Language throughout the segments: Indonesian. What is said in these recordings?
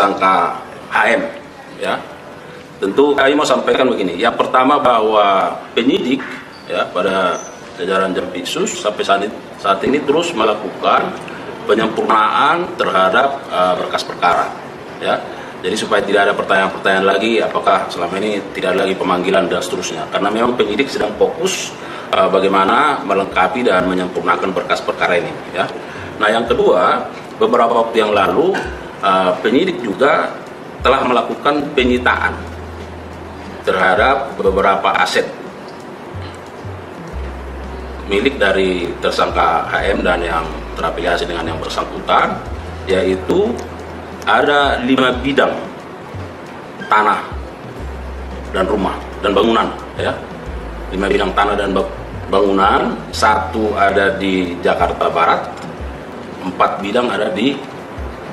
tersangka HM, ya. Tentu kami mau sampaikan begini, yang pertama bahwa penyidik ya pada jajaran Jempisus sampai saat ini terus melakukan penyempurnaan terhadap berkas perkara, ya. Jadi supaya tidak ada pertanyaan-pertanyaan lagi apakah selama ini tidak ada lagi pemanggilan dan seterusnya. Karena memang penyidik sedang fokus bagaimana melengkapi dan menyempurnakan berkas perkara ini, ya. Nah yang kedua, beberapa waktu yang lalu penyidik juga telah melakukan penyitaan terhadap beberapa aset milik dari tersangka HM dan yang terafiliasi dengan yang bersangkutan, yaitu ada 5 bidang tanah dan rumah dan bangunan, ya. 5 bidang tanah dan bangunan, 1 ada di Jakarta Barat, 4 bidang ada di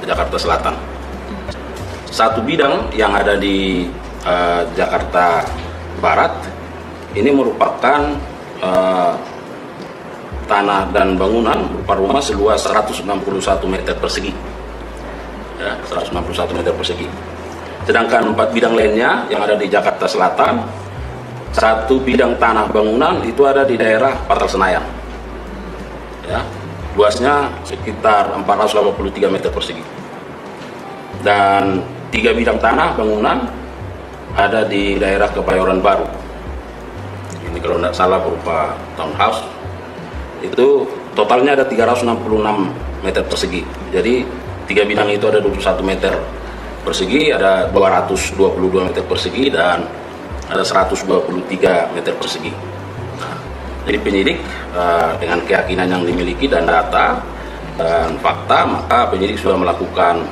Jakarta Selatan, 1 bidang yang ada di Jakarta Barat ini merupakan tanah dan bangunan berupa rumah seluas 161 meter persegi, ya, 161 meter persegi. Sedangkan 4 bidang lainnya yang ada di Jakarta Selatan, 1 bidang tanah bangunan itu ada di daerah Patra Senayan, ya, luasnya sekitar 483 meter persegi. Dan 3 bidang tanah bangunan ada di daerah Kebayoran Baru. Ini kalau tidak salah berupa townhouse. Itu totalnya ada 366 meter persegi. Jadi 3 bidang itu ada 21 meter persegi, ada 222 meter persegi, dan ada 123 meter persegi. Jadi penyidik dengan keyakinan yang dimiliki dan data dan fakta, maka penyidik sudah melakukan